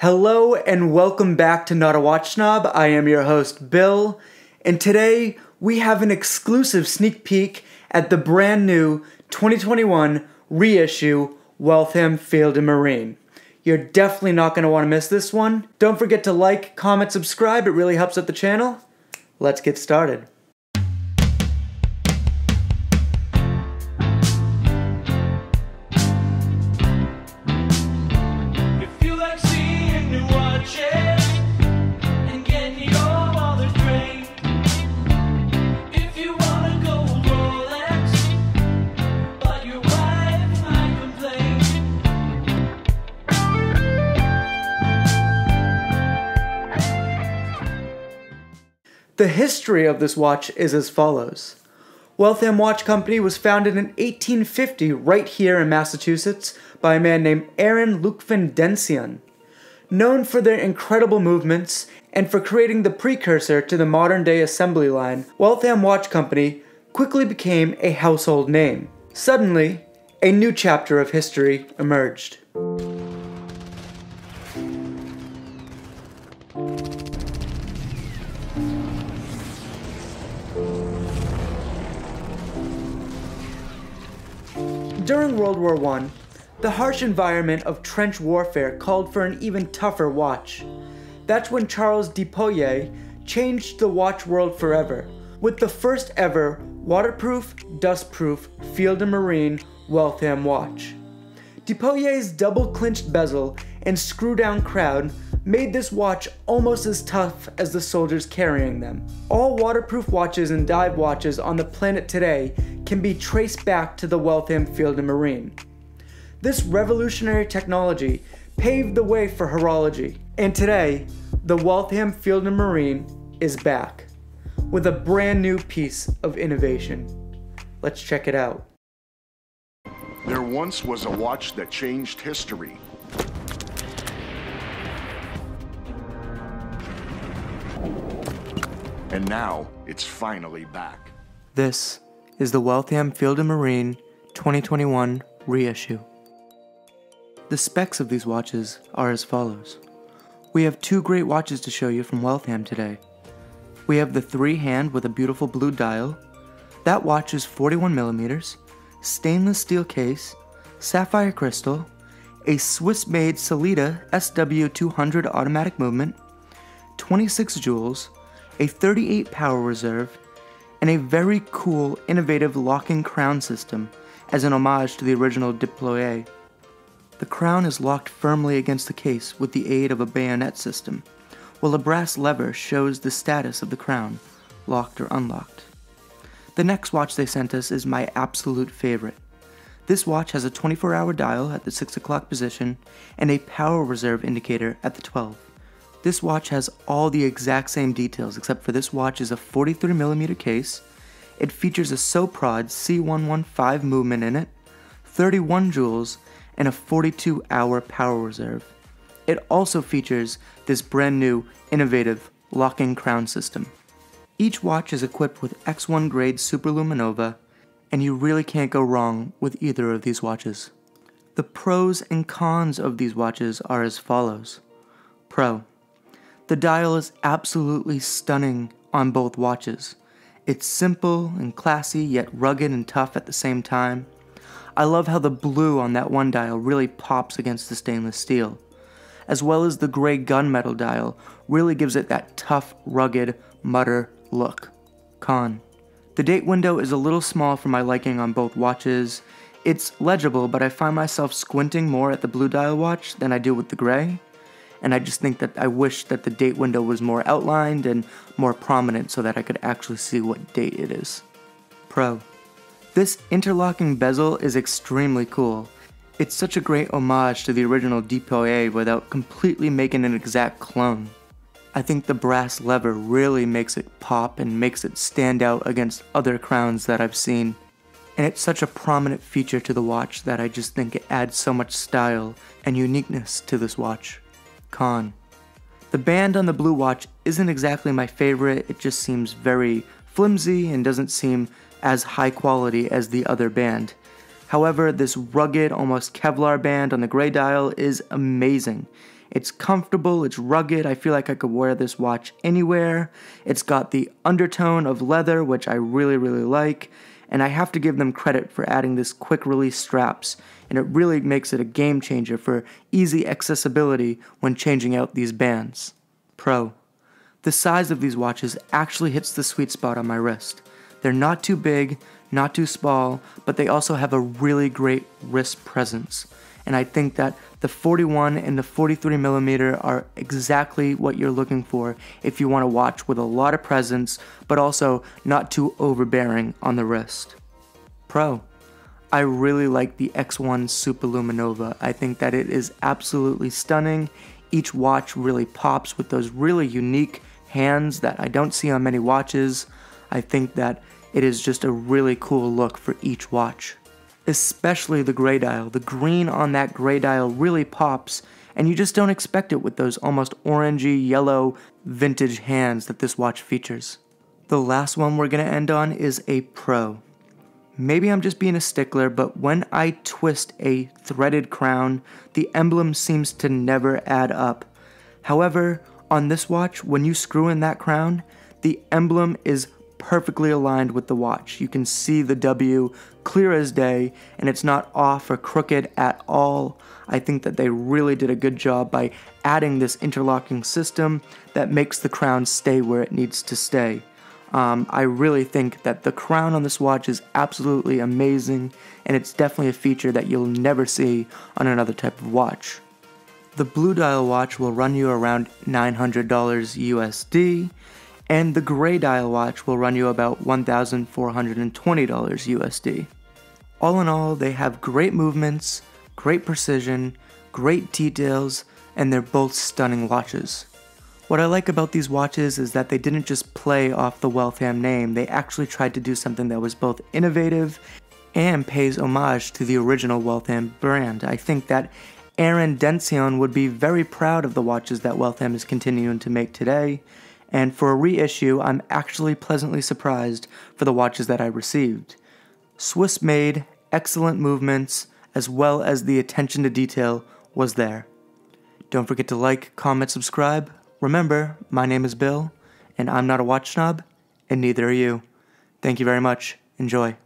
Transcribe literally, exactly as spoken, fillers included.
Hello and welcome back to Not A Watch Snob. I am your host, Bill, and today we have an exclusive sneak peek at the brand new twenty twenty-one reissue Waltham Field and Marine. You're definitely not going to want to miss this one. Don't forget to like, comment, subscribe. It really helps out the channel. Let's get started. The history of this watch is as follows. Waltham Watch Company was founded in eighteen fifty right here in Massachusetts by a man named Aaron Lucvindensian, known for their incredible movements and for creating the precursor to the modern-day assembly line. Waltham Watch Company quickly became a household name. Suddenly, a new chapter of history emerged. During World War One, the harsh environment of trench warfare called for an even tougher watch. That's when Charles Depoyer changed the watch world forever with the first ever waterproof, dustproof Field and Marine Waltham watch. Depoyer's double clinched bezel and screw down crown made this watch almost as tough as the soldiers carrying them. All waterproof watches and dive watches on the planet today can be traced back to the Waltham Field and Marine. This revolutionary technology paved the way for horology, and today, the Waltham Field and Marine is back with a brand new piece of innovation. Let's check it out. There once was a watch that changed history. And now, it's finally back. This is the Waltham Field and Marine twenty twenty-one reissue. The specs of these watches are as follows. We have two great watches to show you from Waltham today. We have the three-hand with a beautiful blue dial. That watch is forty-one millimeters, stainless steel case, sapphire crystal, a Swiss-made Sellita S W two hundred automatic movement, twenty-six jewels, a thirty-eight power reserve, and a very cool, innovative locking crown system as an homage to the original Depollier. The crown is locked firmly against the case with the aid of a bayonet system, while a brass lever shows the status of the crown, locked or unlocked. The next watch they sent us is my absolute favorite. This watch has a twenty-four hour dial at the six o'clock position and a power reserve indicator at the twelve. This watch has all the exact same details, except for this watch is a forty-three millimeter case. It features a SoProd C one fifteen movement in it, thirty-one jewels, and a forty-two hour power reserve. It also features this brand new, innovative locking crown system. Each watch is equipped with X one grade Superluminova, and you really can't go wrong with either of these watches. The pros and cons of these watches are as follows. Pro. The dial is absolutely stunning on both watches. It's simple and classy, yet rugged and tough at the same time. I love how the blue on that one dial really pops against the stainless steel, as well as the gray gunmetal dial really gives it that tough, rugged, mutter look. Con. The date window is a little small for my liking on both watches. It's legible, but I find myself squinting more at the blue dial watch than I do with the gray. And I just think that I wish that the date window was more outlined and more prominent so that I could actually see what date it is. Pro. This interlocking bezel is extremely cool. It's such a great homage to the original Depollier without completely making an exact clone. I think the brass lever really makes it pop and makes it stand out against other crowns that I've seen. And it's such a prominent feature to the watch that I just think it adds so much style and uniqueness to this watch. Con. The band on the blue watch isn't exactly my favorite, it just seems very flimsy and doesn't seem as high quality as the other band. However, this rugged, almost Kevlar band on the gray dial is amazing. It's comfortable, it's rugged, I feel like I could wear this watch anywhere. It's got the undertone of leather, which I really, really like, and I have to give them credit for adding this quick release straps, and it really makes it a game changer for easy accessibility when changing out these bands. Pro. The size of these watches actually hits the sweet spot on my wrist. They're not too big, not too small, but they also have a really great wrist presence. And I think that the forty-one and the forty-three millimeter are exactly what you're looking for if you want to watch with a lot of presence, but also not too overbearing on the wrist. Pro. I really like the X one Superluminova. I think that it is absolutely stunning. Each watch really pops with those really unique hands that I don't see on many watches. I think that it is just a really cool look for each watch. Especially the gray dial. The green on that gray dial really pops, and you just don't expect it with those almost orangey yellow vintage hands that this watch features. The last one we're going to end on is a pro. Maybe I'm just being a stickler, but when I twist a threaded crown, the emblem seems to never add up. However, on this watch, when you screw in that crown, the emblem is perfectly aligned with the watch. You can see the W clear as day, and it's not off or crooked at all. I think that they really did a good job by adding this interlocking system that makes the crown stay where it needs to stay. Um, I really think that the crown on this watch is absolutely amazing, and it's definitely a feature that you'll never see on another type of watch. The blue dial watch will run you around nine hundred dollars U S D, and the gray dial watch will run you about one thousand four hundred twenty dollars U S D. All in all, they have great movements, great precision, great details, and they're both stunning watches. What I like about these watches is that they didn't just play off the Waltham name, they actually tried to do something that was both innovative and pays homage to the original Waltham brand. I think that Aaron Dennison would be very proud of the watches that Waltham is continuing to make today. And for a reissue, I'm actually pleasantly surprised for the watches that I received. Swiss made, excellent movements, as well as the attention to detail was there. Don't forget to like, comment, subscribe. Remember, my name is Bill, and I'm not a watch snob, and neither are you. Thank you very much. Enjoy.